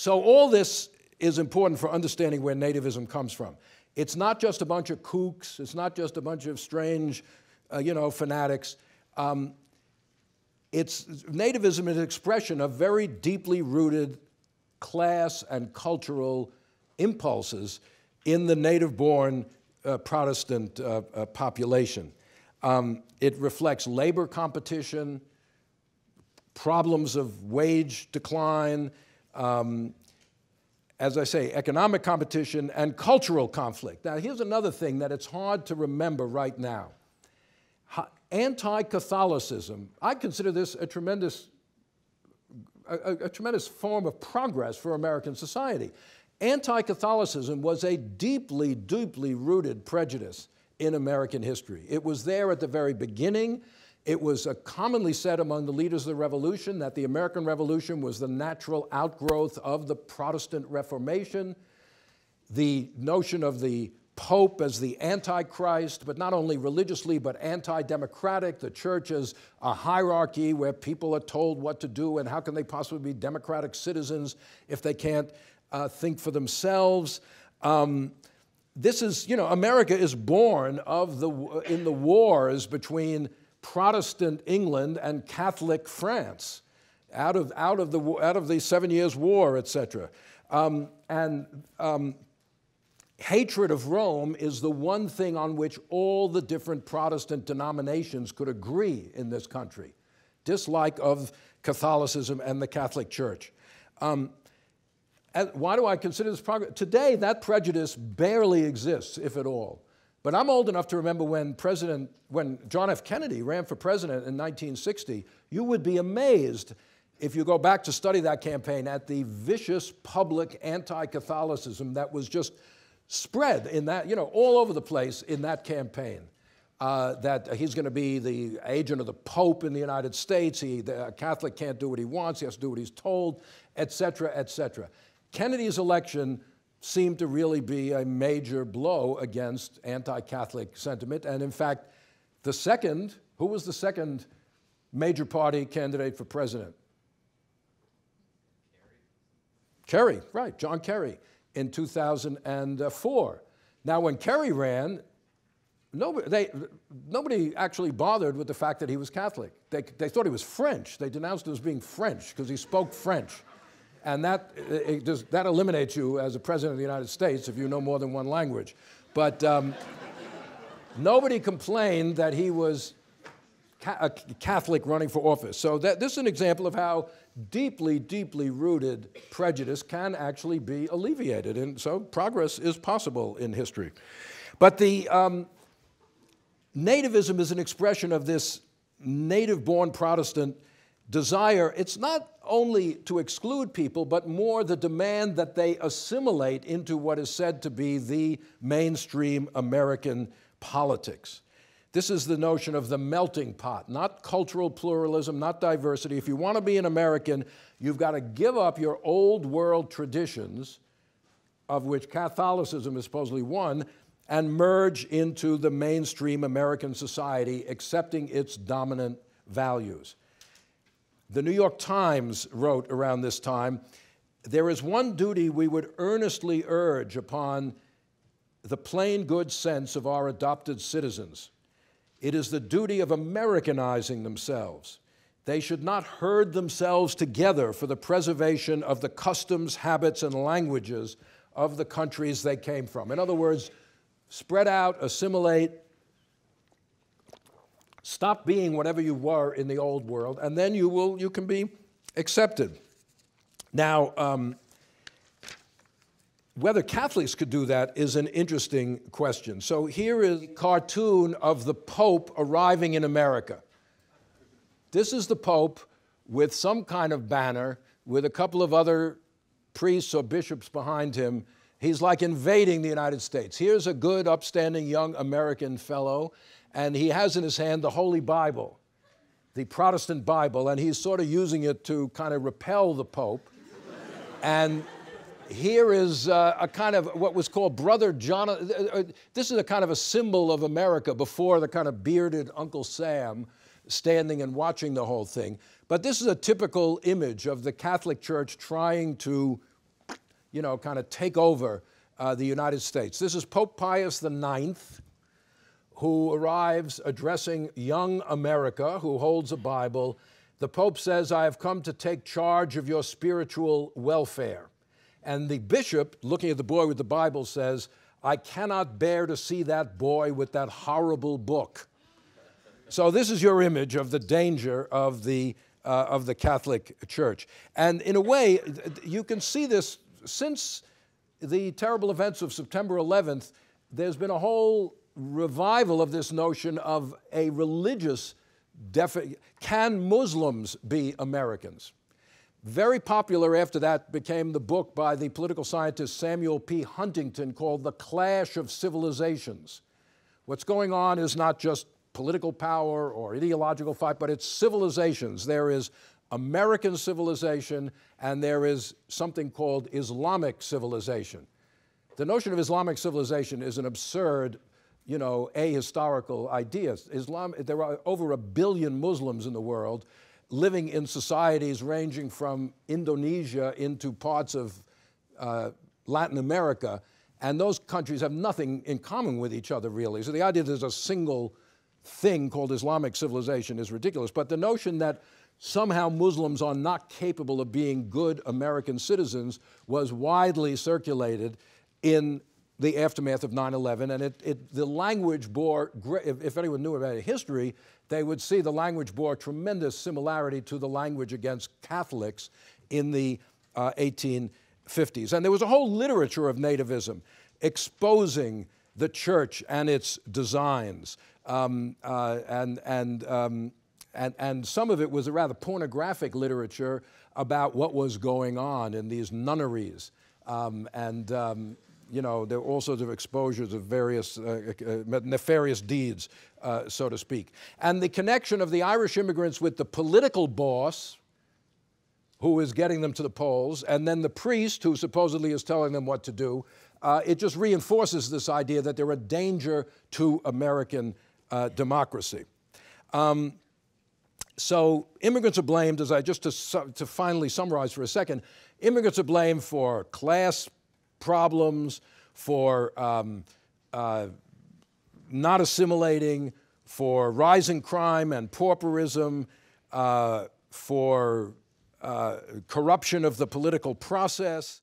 So all this is important for understanding where nativism comes from. It's not just a bunch of kooks. It's not just a bunch of strange, you know, fanatics. Nativism is an expression of very deeply rooted class and cultural impulses in the native-born Protestant population. It reflects labor competition, problems of wage decline, as I say, economic competition and cultural conflict. Now, here's another thing that it's hard to remember right now. Anti-Catholicism, I consider this a tremendous form of progress for American society. Anti-Catholicism was a deeply, deeply rooted prejudice in American history. It was there at the very beginning. It was commonly said among the leaders of the Revolution that the American Revolution was the natural outgrowth of the Protestant Reformation. The notion of the Pope as the Antichrist, but not only religiously, but anti-democratic, the church as a hierarchy where people are told what to do and how can they possibly be democratic citizens if they can't think for themselves. This is, you know, America is born of in the wars between Protestant England and Catholic France, out of the 7 Years' War, etc. Hatred of Rome is the one thing on which all the different Protestant denominations could agree in this country. Dislike of Catholicism and the Catholic Church. And why do I consider this progress? Today, that prejudice barely exists, if at all. But I'm old enough to remember when John F. Kennedy ran for president in 1960, you would be amazed if you go back to study that campaign at the vicious public anti-Catholicism that was just spread in that, you know, all over the place in that campaign, that he's going to be the agent of the Pope in the United States, a Catholic can't do what he wants, he has to do what he's told, etc., etc. Kennedy's election seemed to really be a major blow against anti-Catholic sentiment, and in fact, who was the second major party candidate for president? Kerry, right, John Kerry. In 2004. Now, when Kerry ran, nobody actually bothered with the fact that he was Catholic. They thought he was French. They denounced him as being French because he spoke French. And that eliminates you as a president of the United States if you know more than one language. But nobody complained that he was a Catholic running for office. So this is an example of how deeply, deeply rooted prejudice can actually be alleviated. And so progress is possible in history. But the nativism is an expression of this native-born Protestant desire. It's not only to exclude people, but more the demand that they assimilate into what is said to be the mainstream American politics. This is the notion of the melting pot, not cultural pluralism, not diversity. If you want to be an American, you've got to give up your old world traditions, of which Catholicism is supposedly one, and merge into the mainstream American society, accepting its dominant values. The New York Times wrote around this time, "There is one duty we would earnestly urge upon the plain good sense of our adopted citizens. It is the duty of Americanizing themselves. They should not herd themselves together for the preservation of the customs, habits, and languages of the countries they came from." In other words, spread out, assimilate, stop being whatever you were in the old world, and then you can be accepted. Now, whether Catholics could do that is an interesting question. So here is a cartoon of the Pope arriving in America. This is the Pope with some kind of banner, with a couple of other priests or bishops behind him. He's like invading the United States. Here's a good, upstanding young American fellow, and he has in his hand the Holy Bible, the Protestant Bible, and he's sort of using it to kind of repel the Pope. And here is a kind of what was called Brother Jonathan. This is a kind of a symbol of America before the kind of bearded Uncle Sam standing and watching the whole thing. But this is a typical image of the Catholic Church trying to you know, kind of take over the United States. This is Pope Pius IX, who arrives addressing young America, who holds a Bible. The Pope says, "I have come to take charge of your spiritual welfare." And the bishop, looking at the boy with the Bible, says, "I cannot bear to see that boy with that horrible book." So this is your image of the danger of the Catholic Church. And in a way, you can see this since the terrible events of September 11th, there's been a whole revival of this notion of a religious definition. Can Muslims be Americans? Very popular after that became the book by the political scientist Samuel P. Huntington called The Clash of Civilizations. What's going on is not just political power or ideological fight, but it's civilizations. There is American civilization and there is something called Islamic civilization. The notion of Islamic civilization is an absurd, you know, ahistorical idea. Islam, there are over 1 billion Muslims in the world, living in societies ranging from Indonesia into parts of Latin America, and those countries have nothing in common with each other, really. So the idea that there's a single thing called Islamic civilization is ridiculous. But the notion that somehow Muslims are not capable of being good American citizens was widely circulated in the aftermath of 9/11, and the language bore, if anyone knew about history, they would see the language bore tremendous similarity to the language against Catholics in the 1850s. And there was a whole literature of nativism exposing the church and its designs, and some of it was a rather pornographic literature about what was going on in these nunneries, you know, there are all sorts of exposures of various nefarious deeds, so to speak. And the connection of the Irish immigrants with the political boss who is getting them to the polls, and then the priest who supposedly is telling them what to do, it just reinforces this idea that they're a danger to American democracy. So immigrants are blamed, as I just to finally summarize for a second, immigrants are blamed for class problems, for not assimilating, for rising crime and pauperism, for corruption of the political process.